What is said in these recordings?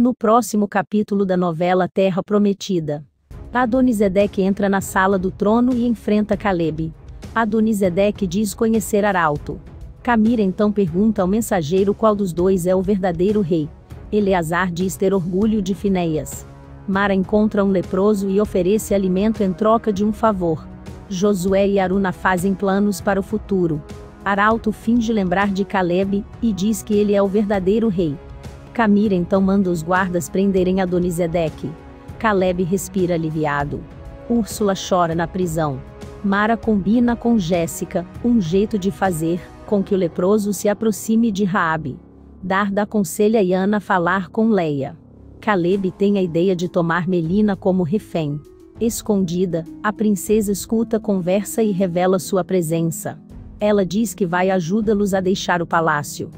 No próximo capítulo da novela A Terra Prometida, Adonizedeque entra na sala do trono e enfrenta Calebe. Adonizedeque diz conhecer Arauto. Camir então pergunta ao mensageiro qual dos dois é o verdadeiro rei. Eleazar diz ter orgulho de Finéias. Mara encontra um leproso e oferece alimento em troca de um favor. Josué e Aruna fazem planos para o futuro. Arauto finge lembrar de Calebe e diz que ele é o verdadeiro rei. Camir então manda os guardas prenderem Adonizedeque. Calebe respira aliviado. Úrsula chora na prisão. Mara combina com Jéssica um jeito de fazer com que o leproso se aproxime de Raab. Darda aconselha Yana a falar com Leia. Calebe tem a ideia de tomar Melina como refém. Escondida, a princesa escuta a conversa e revela sua presença. Ela diz que vai ajudá-los a deixar o palácio.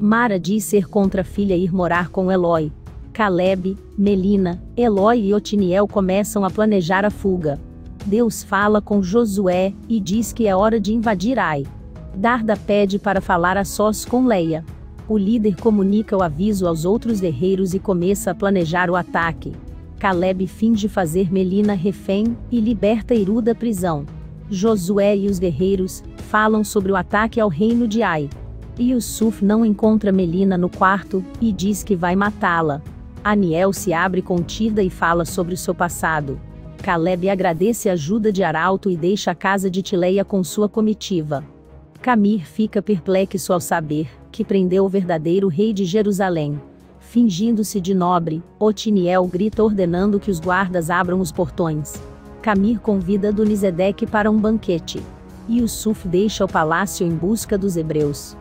Mara diz ser contra a filha ir morar com Eloi. Calebe, Melina, Eloi e Otiniel começam a planejar a fuga. Deus fala com Josué e diz que é hora de invadir Ai. Darda pede para falar a sós com Leia. O líder comunica o aviso aos outros guerreiros e começa a planejar o ataque. Calebe finge fazer Melina refém e liberta Iru da prisão. Josué e os guerreiros falam sobre o ataque ao reino de Ai. E o Suf não encontra Melina no quarto e diz que vai matá-la. Aniel se abre contida e fala sobre o seu passado. Calebe agradece a ajuda de Arauto e deixa a casa de Tiléia com sua comitiva. Camir fica perplexo ao saber que prendeu o verdadeiro rei de Jerusalém. Fingindo-se de nobre, Otiniel grita ordenando que os guardas abram os portões. Camir convida Dunizedec para um banquete. E o Suf deixa o palácio em busca dos hebreus.